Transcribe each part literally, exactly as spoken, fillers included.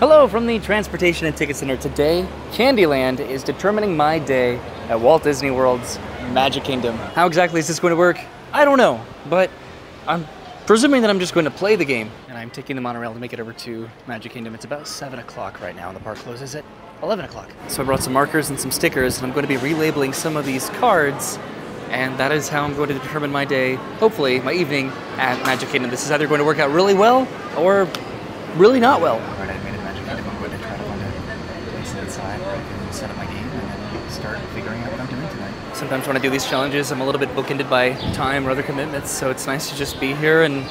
Hello from the Transportation and Ticket Center. Today, Candyland is determining my day at Walt Disney World's Magic Kingdom. How exactly is this going to work? I don't know, but I'm presuming that I'm just going to play the game. And I'm taking the monorail to make it over to Magic Kingdom. It's about seven o'clock right now, and the park closes at eleven o'clock. So I brought some markers and some stickers, and I'm going to be relabeling some of these cards. And that is how I'm going to determine my day, hopefully my evening at Magic Kingdom. This is either going to work out really well or really not well. Set up my game and then start figuring out what I'm doing tonight. Sometimes when I do these challenges, I'm a little bit bookended by time or other commitments, so it's nice to just be here and,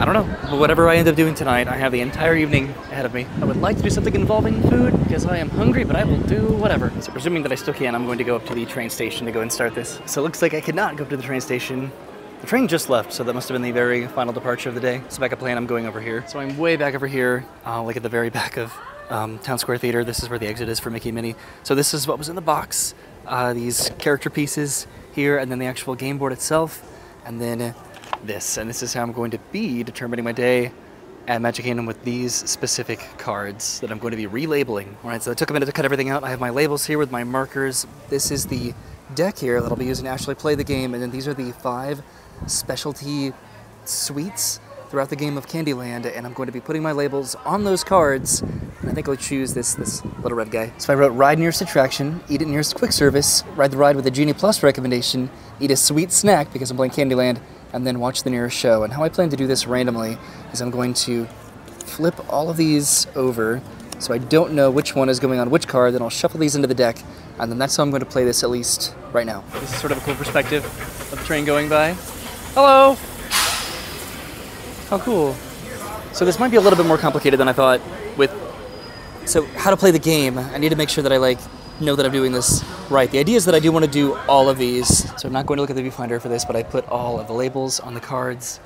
I don't know, but whatever I end up doing tonight, I have the entire evening ahead of me. I would like to do something involving food, because I am hungry, but I will do whatever. So presuming that I still can, I'm going to go up to the train station to go and start this. So it looks like I could not go up to the train station. The train just left, so that must have been the very final departure of the day. So back up plan, I'm going over here. So I'm way back over here, uh, like at the very back of Um, Town Square Theater. This is where the exit is for Mickey and Minnie. So this is what was in the box, uh, these character pieces here, and then the actual game board itself, and then this. And this is how I'm going to be determining my day at Magic Kingdom with these specific cards that I'm going to be relabeling. All right, so I took a minute to cut everything out. I have my labels here with my markers. This is the deck here that I'll be using to actually play the game, and then these are the five specialty suites throughout the game of Candyland, and I'm going to be putting my labels on those cards, and I think I'll choose this this little red guy. So I wrote ride nearest attraction, eat at nearest quick service, ride the ride with a Genie Plus recommendation, eat a sweet snack because I'm playing Candyland, and then watch the nearest show. And how I plan to do this randomly is I'm going to flip all of these over so I don't know which one is going on which card, then I'll shuffle these into the deck, and then that's how I'm going to play this, at least right now. This is sort of a cool perspective of the train going by. Hello! How cool. So this might be a little bit more complicated than I thought with, so how to play the game. I need to make sure that I like know that I'm doing this right. The idea is that I do want to do all of these. So I'm not going to look at the viewfinder for this, but I put all of the labels on the cards.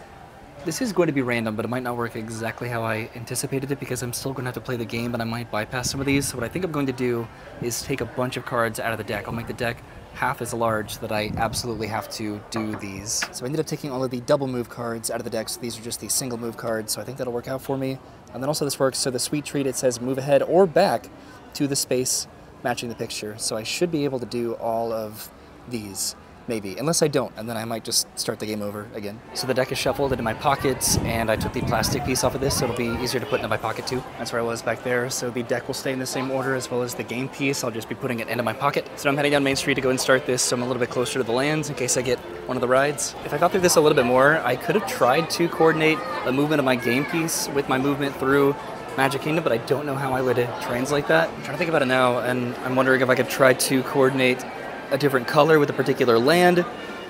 This is going to be random, but it might not work exactly how I anticipated it because I'm still going to have to play the game, but I might bypass some of these. So what I think I'm going to do is take a bunch of cards out of the deck. I'll make the deck half as large that I absolutely have to do these. So I ended up taking all of the double move cards out of the deck, so these are just the single move cards, so I think that'll work out for me. And then also this works, so the sweet treat, it says move ahead or back to the space matching the picture. So I should be able to do all of these, maybe, unless I don't, and then I might just start the game over again. So the deck is shuffled into my pockets, and I took the plastic piece off of this, so it'll be easier to put into my pocket too. That's where I was back there, so the deck will stay in the same order as well as the game piece. I'll just be putting it into my pocket. So now I'm heading down Main Street to go and start this, so I'm a little bit closer to the lands in case I get one of the rides. If I thought through this a little bit more, I could have tried to coordinate the movement of my game piece with my movement through Magic Kingdom, but I don't know how I would translate that. I'm trying to think about it now, and I'm wondering if I could try to coordinate a different color with a particular land,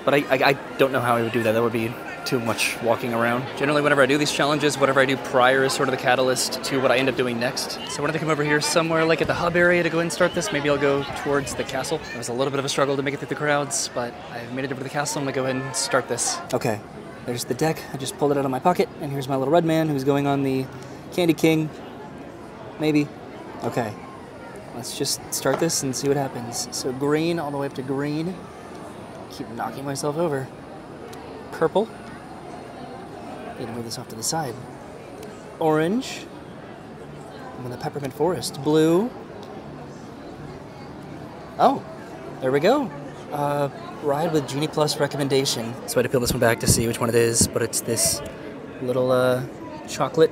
but I, I, I don't know how I would do that. That would be too much walking around. Generally, whenever I do these challenges, whatever I do prior is sort of the catalyst to what I end up doing next. So I wanted to come over here somewhere like at the hub area to go and start this. Maybe I'll go towards the castle. It was a little bit of a struggle to make it through the crowds, but I've made it over to the castle. I'm gonna go ahead and start this. Okay, there's the deck. I just pulled it out of my pocket, and here's my little red man who's going on the Candy King, maybe. Okay. Let's just start this and see what happens. So green, all the way up to green. Keep knocking myself over. Purple. Need to move this off to the side. Orange. I'm in the peppermint forest. Blue. Oh, there we go. Uh, ride with Genie Plus recommendation. So I had to peel this one back to see which one it is, but it's this little uh, chocolate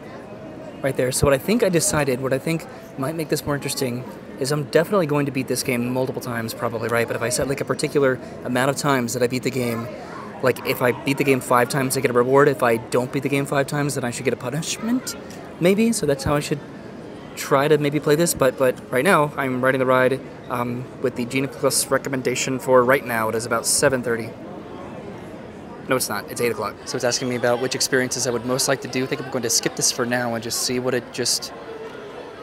right there. So what I think I decided, what I think might make this more interesting is I'm definitely going to beat this game multiple times probably, right? But if I set like a particular amount of times that I beat the game, like if I beat the game five times, I get a reward. If I don't beat the game five times, then I should get a punishment, maybe? So that's how I should try to maybe play this. But but right now, I'm riding the ride um, with the Genie Plus recommendation for right now. It is about seven thirty. No, it's not. It's eight o'clock. So it's asking me about which experiences I would most like to do. I think I'm going to skip this for now and just see what it just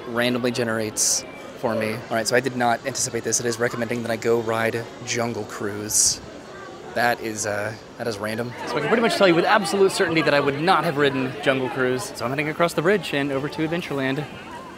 randomly generates for me. All right, so I did not anticipate this. It is recommending that I go ride Jungle Cruise. That is uh, that is random. So I can pretty much tell you with absolute certainty that I would not have ridden Jungle Cruise. So I'm heading across the bridge and over to Adventureland,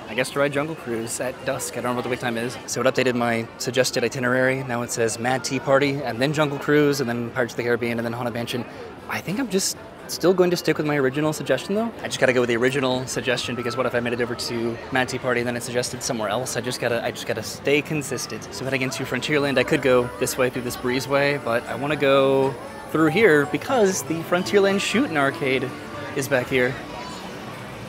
I guess, to ride Jungle Cruise at dusk. I don't know what the wait time is. So it updated my suggested itinerary. Now it says Mad Tea Party, and then Jungle Cruise, and then Pirates of the Caribbean, and then Haunted Mansion. I think I'm just Still going to stick with my original suggestion though. I just gotta go with the original suggestion, because what if I made it over to Mad Tea Party and then it suggested somewhere else? I just gotta I just gotta stay consistent. So heading into Frontierland, I could go this way through this breezeway, but I wanna go through here because the Frontierland shooting arcade is back here.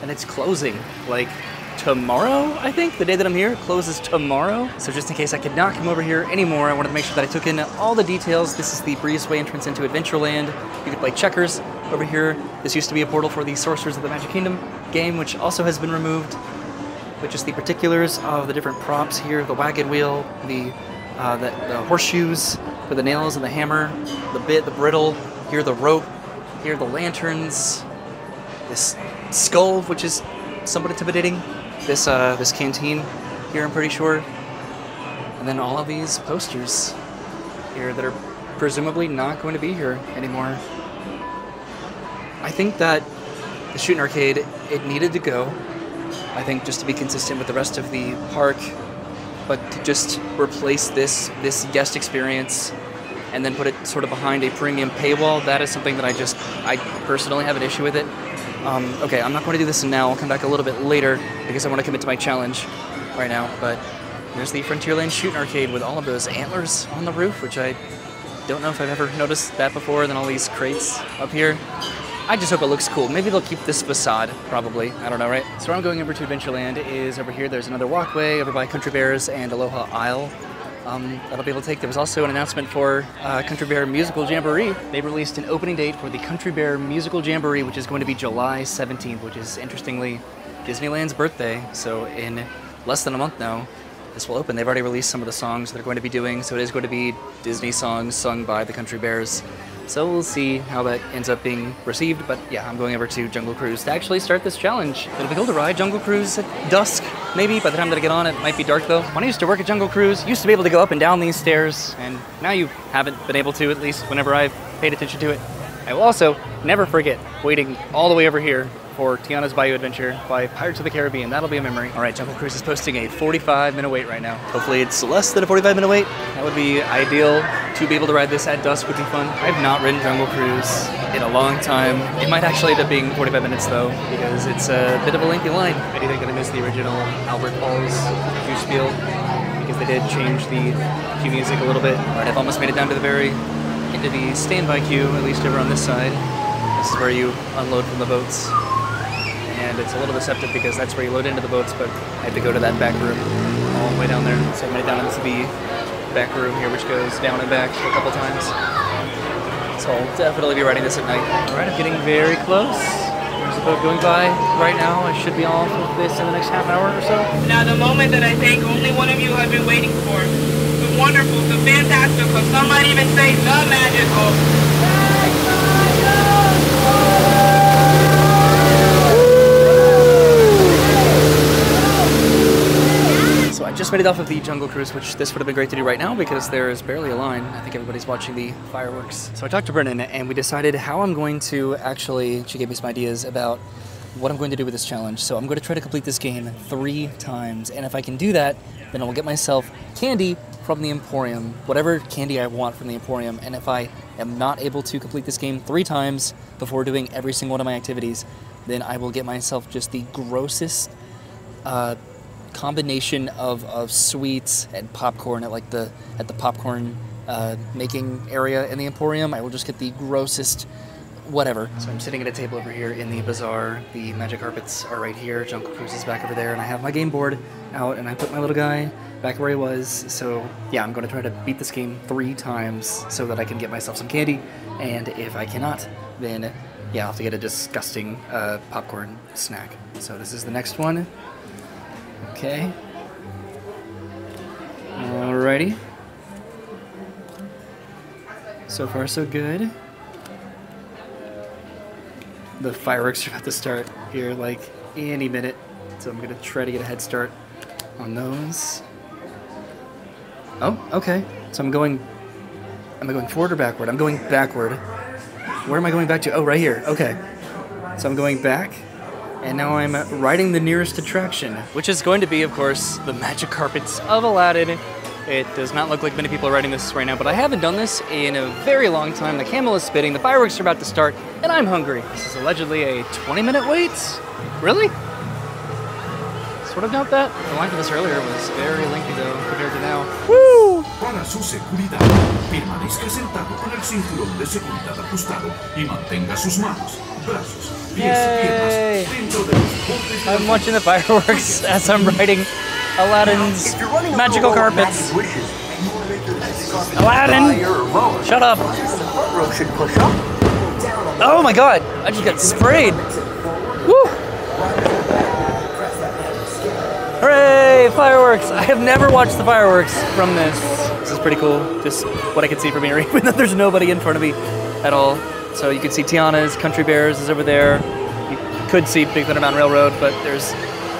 And it's closing like tomorrow, I think. The day that I'm here closes tomorrow. So just in case I could not come over here anymore, I wanted to make sure that I took in all the details. This is the breezeway entrance into Adventureland. You can play checkers over here. This used to be a portal for the Sorcerers of the Magic Kingdom game, which also has been removed. But just the particulars of the different props here, the wagon wheel, the, uh, the, the horseshoes for the nails and the hammer, the bit, the brittle, here the rope, here the lanterns, this skull, which is somewhat intimidating. This uh, this canteen here, I'm pretty sure. And then all of these posters here that are presumably not going to be here anymore. I think that the shooting arcade, it needed to go. I think just to be consistent with the rest of the park, but to just replace this, this guest experience and then put it sort of behind a premium paywall, that is something that I just, I personally have an issue with it. Um, okay, I'm not going to do this now. I'll come back a little bit later because I want to commit to my challenge right now. But there's the Frontierland shooting arcade with all of those antlers on the roof, which I don't know if I've ever noticed that before. Then all these crates up here. I just hope it looks cool. Maybe they'll keep this facade, probably. I don't know, right? So where I'm going over to Adventureland is over here. There's another walkway over by Country Bears and Aloha Isle. Um, that I'll be able to take. There was also an announcement for uh, Country Bear Musical Jamboree. They released an opening date for the Country Bear Musical Jamboree, which is going to be July seventeenth, which is, interestingly, Disneyland's birthday. So in less than a month now, this will open. They've already released some of the songs they're going to be doing, so it is going to be Disney songs sung by the Country Bears. So we'll see how that ends up being received, but yeah, I'm going over to Jungle Cruise to actually start this challenge. It'll be cool to ride Jungle Cruise at dusk, maybe. By the time that I get on, it might be dark though. When I used to work at Jungle Cruise, used to be able to go up and down these stairs, and now you haven't been able to, at least whenever I've paid attention to it. I will also never forget waiting all the way over here for Tiana's Bayou Adventure by Pirates of the Caribbean. That'll be a memory. All right, Jungle Cruise is posting a forty-five minute wait right now. Hopefully it's less than a forty-five minute wait. That would be ideal. To be able to ride this at dusk would be fun. I've not ridden Jungle Cruise in a long time. It might actually end up being forty-five minutes though, because it's a bit of a lengthy line. I do think that I missed the original Albert Falls Juice Spiel, because they did change the cue music a little bit. All right, I've almost made it down to the very, into the standby queue, at least over on this side. This is where you unload from the boats. And it's a little deceptive because that's where you load into the boats, but I had to go to that back room all the way down there. So I made it down into the back room here, which goes down and back a couple times. So I'll definitely be riding this at night. All right, I'm getting very close. There's a boat going by right now. I should be off with this in the next half hour or so. Now the moment that I think only one of you have been waiting for, the wonderful, the fantastical, some might even say the magical. Just made it off of the Jungle Cruise, which this would have been great to do right now because there is barely a line. I think everybody's watching the fireworks. So I talked to Brennan and we decided how I'm going to actually, she gave me some ideas about what I'm going to do with this challenge. So I'm going to try to complete this game three times. And if I can do that, then I will get myself candy from the Emporium, whatever candy I want from the Emporium. And if I am not able to complete this game three times before doing every single one of my activities, then I will get myself just the grossest uh, combination of, of sweets and popcorn at like the at the popcorn uh, making area in the Emporium. I will just get the grossest whatever. So I'm sitting at a table over here in the bazaar. The Magic Carpets are right here. Jungle Cruise is back over there, and I have my game board out, and I put my little guy back where he was. So yeah, I'm going to try to beat this game three times so that I can get myself some candy, and if I cannot, then yeah, I'll have to get a disgusting uh, popcorn snack. So this is the next one. Okay. Alrighty. So far, so good. The fireworks are about to start here like any minute, so I'm gonna try to get a head start on those. Oh, okay. So I'm going, am I going forward or backward? I'm going backward. Where am I going back to? Oh, right here. Okay. So I'm going back. And now I'm riding the nearest attraction, which is going to be, of course, the Magic Carpets of Aladdin It does not look like many people are riding this right now, but I haven't done this in a very long time. The camel is spitting, the fireworks are about to start, and I'm hungry. This is allegedly a twenty minute wait? Really? Sort of doubt that. The line for this earlier was very lengthy though, compared to now. Woo! Para su seguridad, permanezca sentado con el cinturón de seguridad ajustado y mantenga sus manos, brazos, pies, piernas dentro de los bordes. I'm watching the fireworks as I'm riding Aladdin's magical carpets. Magic wishes, carpet Aladdin! Shut up! Oh my god! I just got sprayed! Woo! Hooray! Fireworks! I have never watched the fireworks from this. This is pretty cool. Just what I can see from here, even though there's nobody in front of me at all. So you can see Tiana's, Country Bears is over there. You could see Big Thunder Mountain Railroad, but there's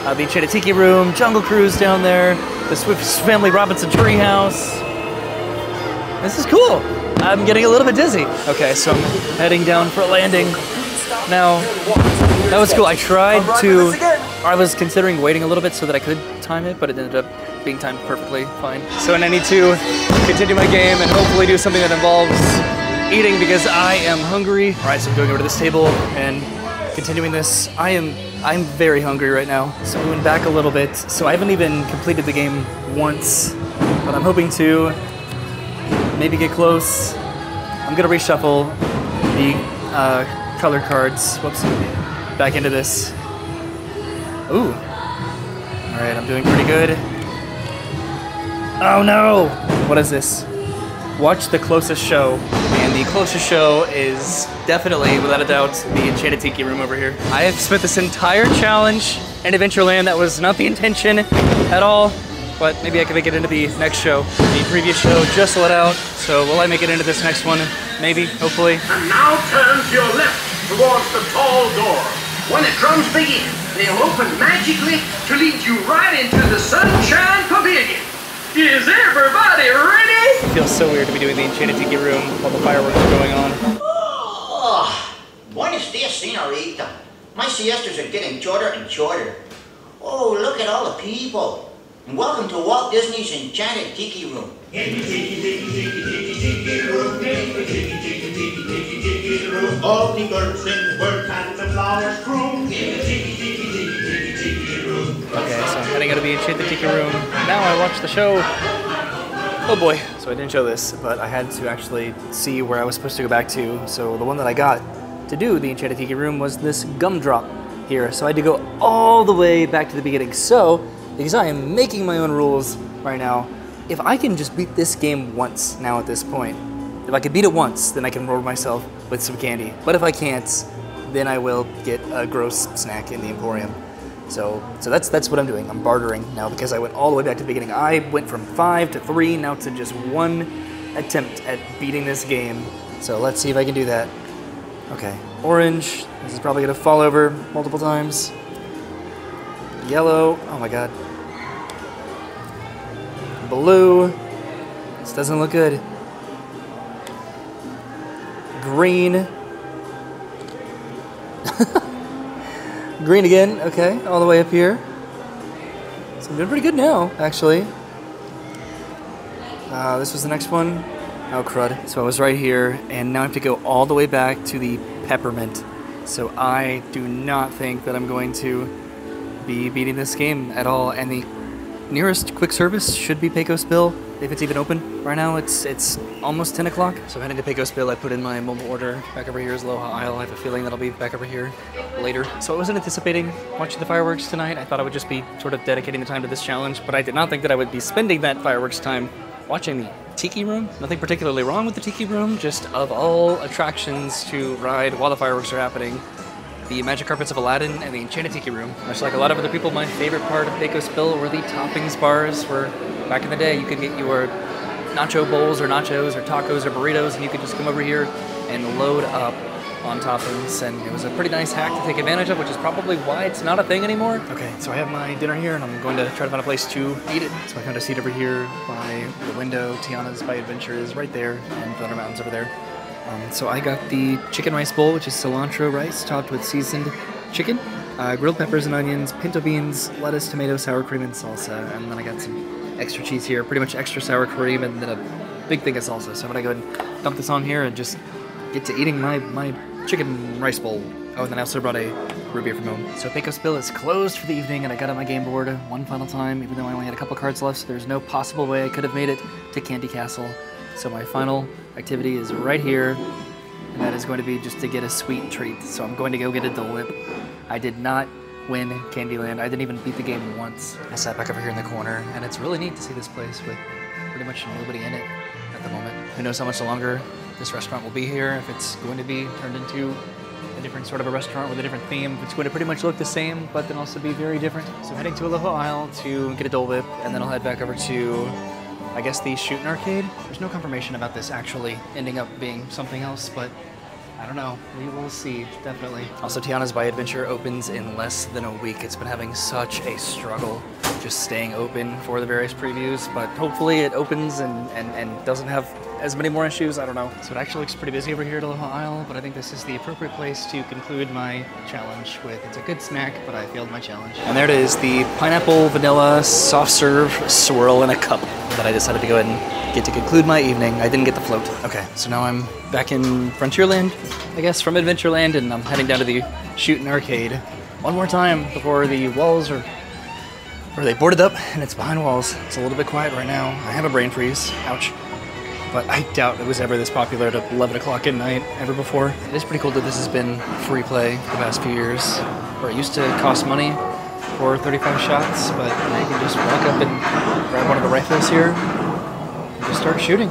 Uh, the Enchanted Tiki Room, Jungle Cruise down there, the Swiss Family Robinson Treehouse. This is cool. I'm getting a little bit dizzy. Okay, so I'm heading down for a landing. Now, that was cool. I tried to, I was considering waiting a little bit so that I could time it, but it ended up being timed perfectly fine. So I need to continue my game and hopefully do something that involves eating because I am hungry. All right, so I'm going over to this table and continuing this. I am I'm very hungry right now. So we went back a little bit. So I haven't even completed the game once, but I'm hoping to maybe get close. I'm gonna reshuffle the uh, color cards, whoops, back into this. Ooh, all right, I'm doing pretty good. Oh no, what is this? Watch the closest show. And the closest show is definitely, without a doubt, the Enchanted Tiki Room over here. I have spent this entire challenge in Adventureland. That was not the intention at all, but maybe I can make it into the next show. The previous show just let out, so will I make it into this next one? Maybe, hopefully. And now turn to your left towards the tall door. When the drums begin, they'll open magically to lead you right into the Sunshine Pavilion. Is everybody ready? It feels so weird to be doing the Enchanted Tiki Room while the fireworks are going on. Oh, buenos dias, senorita. My siestas are getting shorter and shorter. Oh, look at all the people. And welcome to Walt Disney's Enchanted Tiki Room. All the birds and bird kinds of flowers groom. Okay, so I'm heading out of the Enchanted Tiki Room. Now I watch the show. Oh boy. So I didn't show this, but I had to actually see where I was supposed to go back to. So the one that I got to do the Enchanted Tiki Room was this gumdrop here. So I had to go all the way back to the beginning. So, because I am making my own rules right now, if I can just beat this game once now at this point, if I could beat it once, then I can reward myself with some candy. But if I can't, then I will get a gross snack in the Emporium. So, so that's that's what I'm doing. I'm bartering now because I went all the way back to the beginning. I went from five to three, now to just one attempt at beating this game. So let's see if I can do that. Okay, orange. This is probably gonna fall over multiple times. Yellow. Oh my god. Blue. This doesn't look good. Green. Green again, okay, all the way up here. So I'm doing pretty good now, actually. Uh, this was the next one. Oh crud. So I was right here, and now I have to go all the way back to the peppermint. So I do not think that I'm going to be beating this game at all. And the nearest quick service should be Pecos Bill, if it's even open. Right now it's it's almost ten o'clock. So I'm heading to Pecos Bill. I put in my mobile order. Back over here is Aloha Isle. I have a feeling that I'll be back over here later. So I wasn't anticipating watching the fireworks tonight. I thought I would just be sort of dedicating the time to this challenge, but I did not think that I would be spending that fireworks time watching the Tiki Room. Nothing particularly wrong with the Tiki Room, just of all attractions to ride while the fireworks are happening, the Magic Carpets of Aladdin and the Enchanted Tiki Room. Much like a lot of other people, my favorite part of Pecos Bill were the toppings bars, where back in the day you could get your nacho bowls or nachos or tacos or burritos, and you could just come over here and load up on toppings, and it was a pretty nice hack to take advantage of, which is probably why it's not a thing anymore. Okay, so I have my dinner here, and I'm going to try to find a place to eat it. So I found a seat over here by the window. Tiana's Bayou Adventure is right there, and Thunder Mountain's over there. Um, so I got the chicken rice bowl, which is cilantro rice topped with seasoned chicken, uh, grilled peppers and onions, pinto beans, lettuce, tomato, sour cream, and salsa, and then I got some extra cheese here, pretty much extra sour cream, and then a big thing of salsa. So I'm gonna go ahead and dump this on here and just get to eating my, my chicken rice bowl. Oh, and then I also brought a root beer from home. So Pecos Bill is closed for the evening, and I got on my game board one final time, even though I only had a couple cards left, so there's no possible way I could have made it to Candy Castle. So my final activity is right here, and that is going to be just to get a sweet treat. So I'm going to go get a Dole Whip. I did not win Candyland. I didn't even beat the game once. I sat back over here in the corner, and it's really neat to see this place with pretty much nobody in it at the moment. Who knows how much longer this restaurant will be here, if it's going to be turned into a different sort of a restaurant with a different theme. It's going to pretty much look the same, but then also be very different. So I'm heading to Aloha Isle to get a Dole Whip, and then I'll head back over to, I guess, the shooting arcade. There's no confirmation about this actually ending up being something else, but I don't know. We will see, definitely. Also, Tiana's Bayou Adventure opens in less than a week. It's been having such a struggle just staying open for the various previews, but hopefully it opens and, and, and doesn't have as many more issues. I don't know. So it actually looks pretty busy over here at Aloha Isle, but I think this is the appropriate place to conclude my challenge with. It's a good snack, but I failed my challenge. And there it is, the pineapple vanilla soft serve swirl in a cup that I decided to go ahead and get to conclude my evening. I didn't get the float. Okay, so now I'm back in Frontierland, I guess, from Adventureland, and I'm heading down to the shooting arcade one more time before the walls are, or they boarded up and it's behind walls. It's a little bit quiet right now. I have a brain freeze, ouch. But I doubt it was ever this popular at eleven o'clock at night ever before. It is pretty cool that this has been free play for the past few years, where it used to cost money for thirty-five shots, but now you can just walk up and grab one of the rifles here and just start shooting.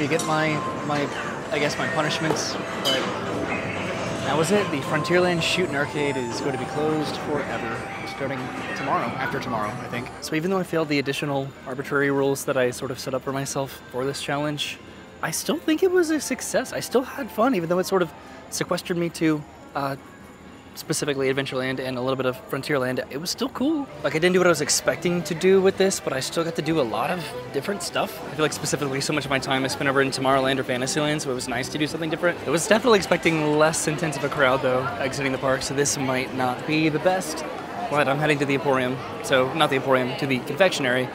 To get my, my, I guess, my punishments, but that was it. The Frontierland shooting arcade is going to be closed forever, starting tomorrow, after tomorrow, I think. So even though I failed the additional arbitrary rules that I sort of set up for myself for this challenge, I still think it was a success. I still had fun, even though it sort of sequestered me to uh, specifically Adventureland and a little bit of Frontierland. It was still cool. Like, I didn't do what I was expecting to do with this, but I still got to do a lot of different stuff. I feel like specifically so much of my time I spent over in Tomorrowland or Fantasyland, so it was nice to do something different. I was definitely expecting less intense of a crowd, though, exiting the park, so this might not be the best. But I'm heading to the Emporium, so not the Emporium, to the Confectionary,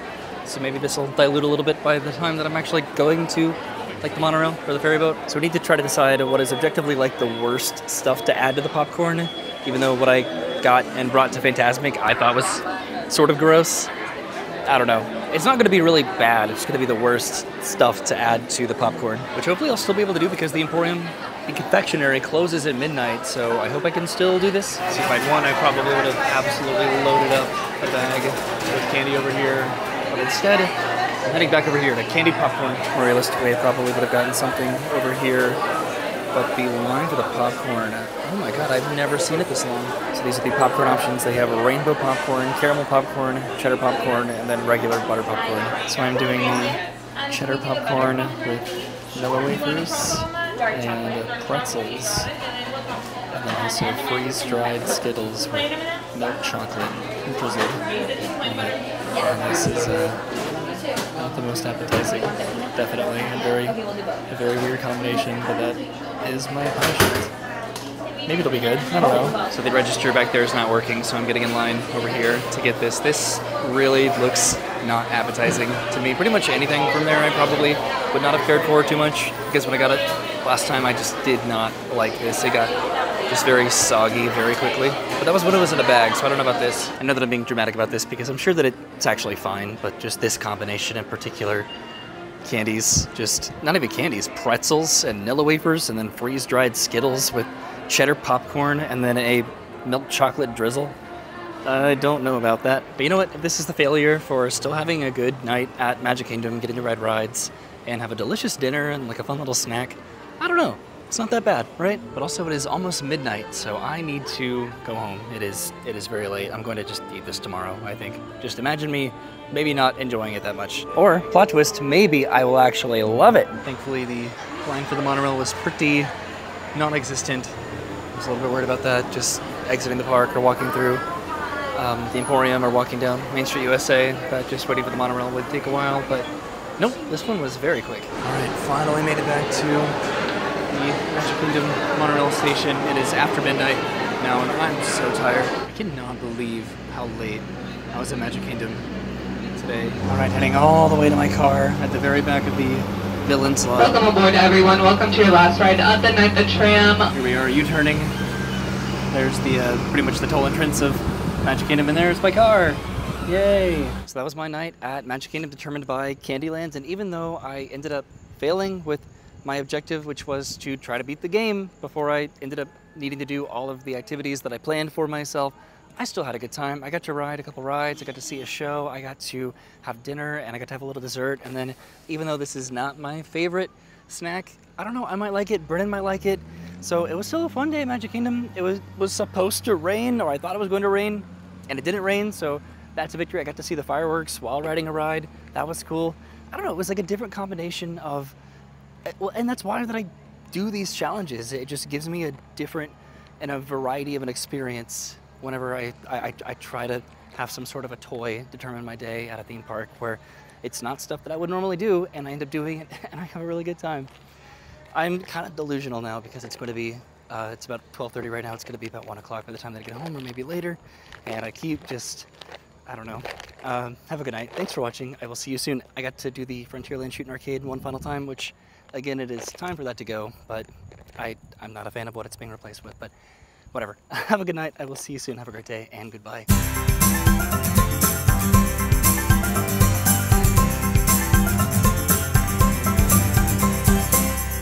so maybe this will dilute a little bit by the time that I'm actually going to, like, the monorail or the ferry boat. So we need to try to decide what is objectively like the worst stuff to add to the popcorn, even though what I got and brought to Fantasmic I thought was sort of gross. I don't know. It's not gonna be really bad, it's gonna be the worst stuff to add to the popcorn, which hopefully I'll still be able to do because the Emporium, the Confectionary, closes at midnight, so I hope I can still do this. See, if I'd won, I probably would have absolutely loaded up a bag with candy over here, but instead, I'm heading back over here to Candy Popcorn. More realistically, I probably would have gotten something over here, but the line for the popcorn, oh my god, I've never seen it this long. So these are the popcorn options. They have rainbow popcorn, caramel popcorn, cheddar popcorn, and then regular butter popcorn. So I'm doing the cheddar popcorn with Millo wafers and pretzels, and then also freeze-dried Skittles with milk chocolate drizzled in it. And this is uh, not the most appetizing, definitely a very, a very weird combination, but that is my passion. Maybe it'll be good, I don't know. So the register back there is not working, so I'm getting in line over here to get this. This really looks not appetizing to me. Pretty much anything from there I probably would not have cared for too much, because when I got it last time I just did not like this. It got just very soggy very quickly. But that was when it was in a bag, so I don't know about this. I know that I'm being dramatic about this because I'm sure that it's actually fine, but just this combination in particular, candies, just not even candies, pretzels and Nilla wafers and then freeze-dried Skittles with cheddar popcorn and then a milk chocolate drizzle. I don't know about that. But you know what? If this is the failure for still having a good night at Magic Kingdom, getting to ride rides, and have a delicious dinner and like a fun little snack, I don't know. It's not that bad, right? But also it is almost midnight, so I need to go home. It is it is very late. I'm going to just eat this tomorrow, I think. Just imagine me maybe not enjoying it that much. Or, plot twist, maybe I will actually love it. Thankfully, the line for the monorail was pretty non-existent. I was a little bit worried about that, just exiting the park or walking through Um, the Emporium or walking down Main Street U S A, but just waiting for the monorail would take a while, but nope, this one was very quick. Alright, finally made it back to the Magic Kingdom monorail station. It is after midnight now and I'm so tired. I cannot believe how late I was at Magic Kingdom today. Alright, heading all the way to my car at the very back of the villain's lot. Welcome aboard everyone, welcome to your last ride of the night, the tram. Here we are U-turning. There's the uh, pretty much the toll entrance of Magic Kingdom, and there's my car! Yay! So that was my night at Magic Kingdom determined by Candyland, and even though I ended up failing with my objective, which was to try to beat the game before I ended up needing to do all of the activities that I planned for myself, I still had a good time. I got to ride a couple rides, I got to see a show, I got to have dinner, and I got to have a little dessert, and then even though this is not my favorite snack, I don't know, I might like it, Brennan might like it, so it was still a fun day at Magic Kingdom. It was, was supposed to rain, or I thought it was going to rain, and it didn't rain, so that's a victory. I got to see the fireworks while riding a ride. That was cool. I don't know, it was like a different combination of, well, and that's why that I do these challenges. It just gives me a different and a variety of an experience whenever I, I, I try to have some sort of a toy determine my day at a theme park where it's not stuff that I would normally do, and I end up doing it, and I have a really good time. I'm kind of delusional now because it's going to be Uh, it's about twelve thirty right now. It's going to be about one o'clock by the time that I get home, or maybe later. And I keep just, I don't know. Um, have a good night. Thanks for watching. I will see you soon. I got to do the Frontierland shooting arcade one final time, which, again, it is time for that to go. But I, I'm not a fan of what it's being replaced with. But whatever. Have a good night. I will see you soon. Have a great day, and goodbye.